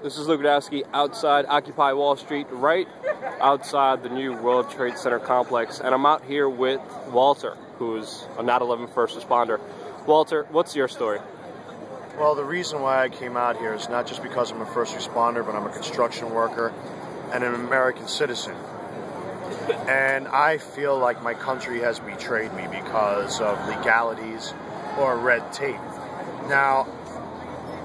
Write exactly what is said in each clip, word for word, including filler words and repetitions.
This is Luke Rudkowski outside Occupy Wall Street, right outside the new World Trade Center complex. And I'm out here with Walter, who's a nine eleven first responder. Walter, what's your story? Well, the reason why I came out here is not just because I'm a first responder, but I'm a construction worker and an American citizen. And I feel like my country has betrayed me because of legalities or red tape. Now,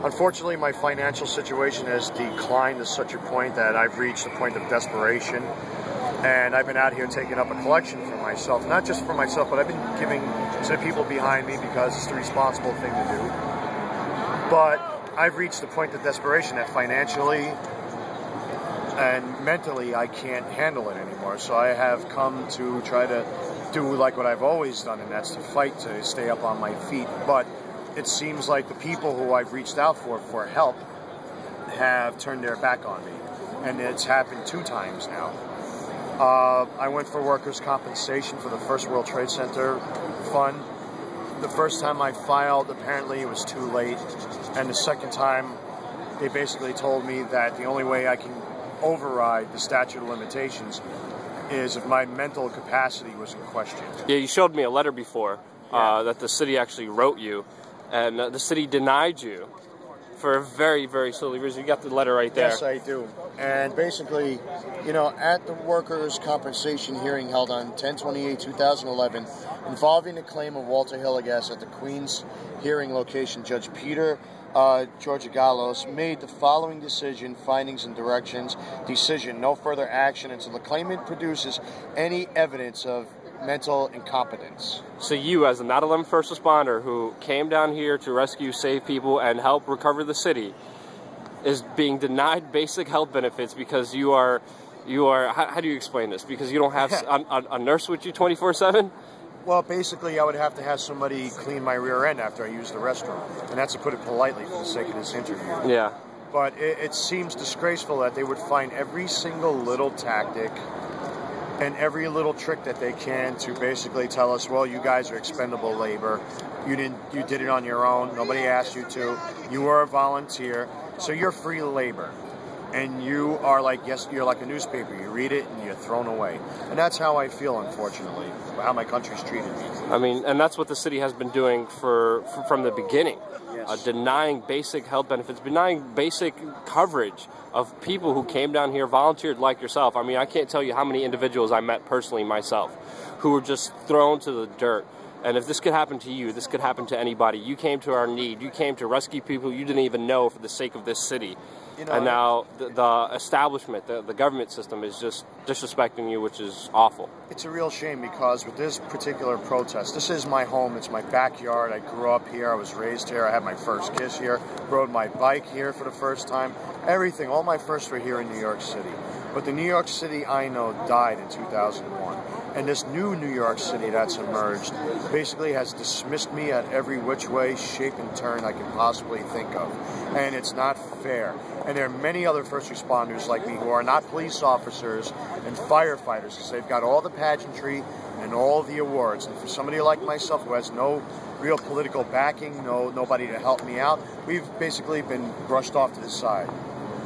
unfortunately, my financial situation has declined to such a point that I've reached a point of desperation, and I've been out here taking up a collection for myself, not just for myself, but I've been giving to the people behind me because it's the responsible thing to do. But I've reached the point of desperation that financially and mentally I can't handle it anymore, so I have come to try to do like what I've always done, and that's to fight to stay up on my feet. But it seems like the people who I've reached out for for help have turned their back on me, and it's happened two times now. Uh, I went for workers' compensation for the first World Trade Center fund. The first time I filed, apparently it was too late, and the second time they basically told me that the only way I can override the statute of limitations is if my mental capacity was in question. Yeah, you showed me a letter before uh, yeah. that the city actually wrote you. And the city denied you for a very, very silly reason. You got the letter right there. Yes, I do. And basically, you know, at the workers' compensation hearing held on ten twenty-eight two thousand eleven, involving the claim of Walter Hilligas at the Queens hearing location, Judge Peter uh, Georgia Gallos made the following decision, findings and directions, decision, no further action until the claimant produces any evidence of mental incompetence. So you, as a nine eleven first responder who came down here to rescue, save people, and help recover the city, is being denied basic health benefits because you are, you are. How, how do you explain this? Because you don't have a, a nurse with you twenty-four seven? Well, basically, I would have to have somebody clean my rear end after I use the restroom, and that's to put it politely for the sake of this interview. Yeah. But it, it seems disgraceful that they would find every single little tactic and every little trick that they can to basically tell us, well, you guys are expendable labor. You didn't, you did it on your own. Nobody asked you to. You were a volunteer, so you're free labor. And you are like, yes, you're like a newspaper. You read it and you're thrown away. And that's how I feel, unfortunately, how my country's treated me. I mean, and that's what the city has been doing for, for from the beginning. Yes. Uh, denying basic health benefits, denying basic coverage of people who came down here, volunteered like yourself. I mean, I can't tell you how many individuals I met personally myself who were just thrown to the dirt. And if this could happen to you, this could happen to anybody. You came to our need. You came to rescue people you didn't even know for the sake of this city. You know, and now the, the establishment, the, the government system is just disrespecting you, which is awful. It's a real shame because with this particular protest, this is my home. It's my backyard. I grew up here. I was raised here. I had my first kiss here. Rode my bike here for the first time. Everything, all my firsts were here in New York City. But the New York City I know died in two thousand one. And this new New York City that's emerged basically has dismissed me at every which way, shape, and turn I can possibly think of. And it's not fair. And there are many other first responders like me who are not police officers and firefighters because they've got all the pageantry and all the awards. And for somebody like myself who has no real political backing, no nobody to help me out, we've basically been brushed off to the side.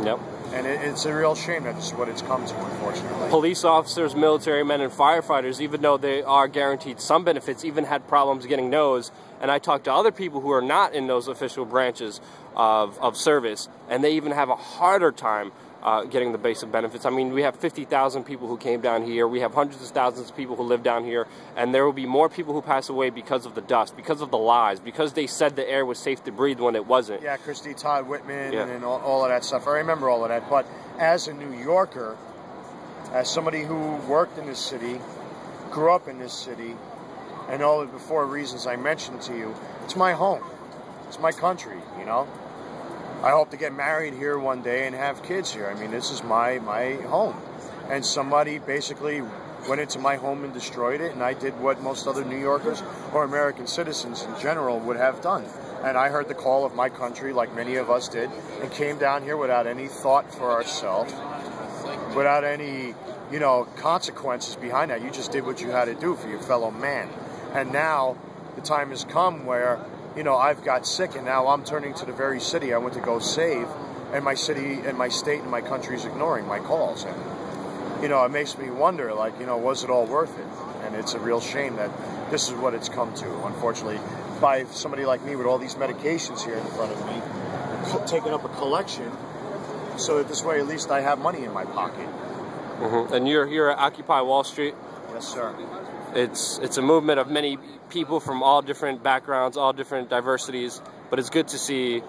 Yep. And it, it's a real shame that this is what it's come to, unfortunately. Police officers, military men, and firefighters, even though they are guaranteed some benefits, even had problems getting those. And I talked to other people who are not in those official branches of, of service, and they even have a harder time uh, getting the basic benefits. I mean, we have fifty thousand people who came down here. We have hundreds of thousands of people who live down here. And there will be more people who pass away because of the dust, because of the lies, because they said the air was safe to breathe when it wasn't. Yeah, Christy Todd Whitman yeah. and all, all of that stuff. I remember all of that. But as a New Yorker, as somebody who worked in this city, grew up in this city, and all the before reasons I mentioned to you, it's my home. It's my country, you know? I hope to get married here one day and have kids here. I mean, this is my, my home. And somebody basically went into my home and destroyed it, and I did what most other New Yorkers or American citizens in general would have done. And I heard the call of my country, like many of us did, and came down here without any thought for ourselves, without any, you know, consequences behind that. You just did what you had to do for your fellow man. And now the time has come where, you know, I've got sick and now I'm turning to the very city I went to go save and my city and my state and my country is ignoring my calls. And, you know, it makes me wonder, like, you know, was it all worth it? And it's a real shame that this is what it's come to, unfortunately, by somebody like me with all these medications here in front of me, taking up a collection, so that this way at least I have money in my pocket. Mm-hmm. And you're here at Occupy Wall Street? Yes, sir. It's, it's a movement of many people from all different backgrounds, all different diversities, but it's good to see.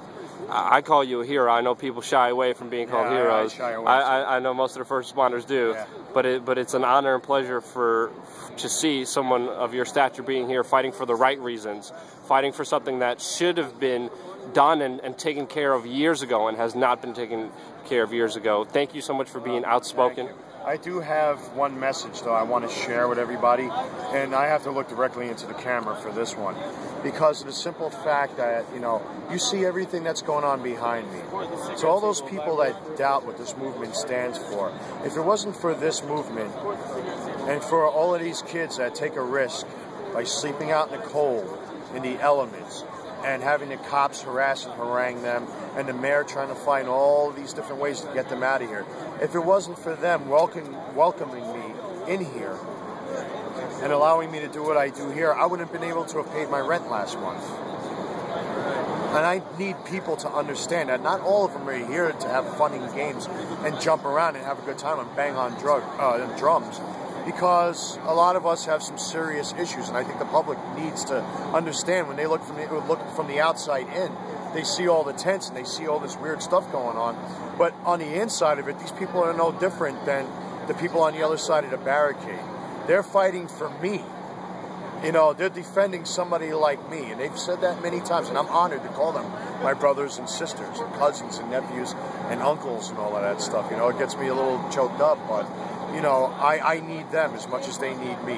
I call you a hero. I know people shy away from being called yeah, heroes. I, shy away I, I, I know most of the first responders do, yeah. but it, but it's an honor and pleasure for to see someone of your stature being here, fighting for the right reasons, fighting for something that should have been done and, and taken care of years ago and has not been taken care of years ago. Thank you so much for being well, outspoken. I do have one message, though, I want to share with everybody, and I have to look directly into the camera for this one, because of the simple fact that, you know, you see everything that's going on behind me. So all those people that doubt what this movement stands for, if it wasn't for this movement and for all of these kids that take a risk by sleeping out in the cold, in the elements, and having the cops harass and harangue them, and the mayor trying to find all these different ways to get them out of here. If it wasn't for them welcome, welcoming me in here and allowing me to do what I do here, I wouldn't have been able to have paid my rent last month. And I need people to understand that not all of them are here to have fun and games and jump around and have a good time and bang on drug, uh, drums. Because a lot of us have some serious issues, and I think the public needs to understand when they look from the, look from the outside in, they see all the tents and they see all this weird stuff going on. But on the inside of it, these people are no different than the people on the other side of the barricade. They're fighting for me. You know, they're defending somebody like me, and they've said that many times, and I'm honored to call them my brothers and sisters and cousins and nephews and uncles and all of that stuff. You know, it gets me a little choked up, but... You know, I, I need them as much as they need me.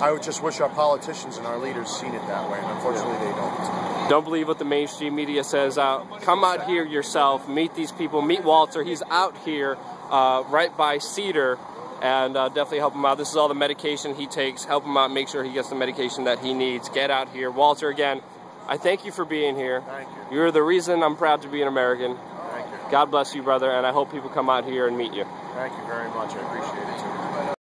I would just wish our politicians and our leaders seen it that way, and unfortunately they don't. Don't believe what the mainstream media says. Uh, come out here yourself, meet these people, meet Walter. He's out here uh, right by Cedar, and uh, definitely help him out. This is all the medication he takes. Help him out, make sure he gets the medication that he needs. Get out here. Walter, again, I thank you for being here. Thank you. You're the reason I'm proud to be an American. God bless you, brother, and I hope people come out here and meet you. Thank you very much. I appreciate it.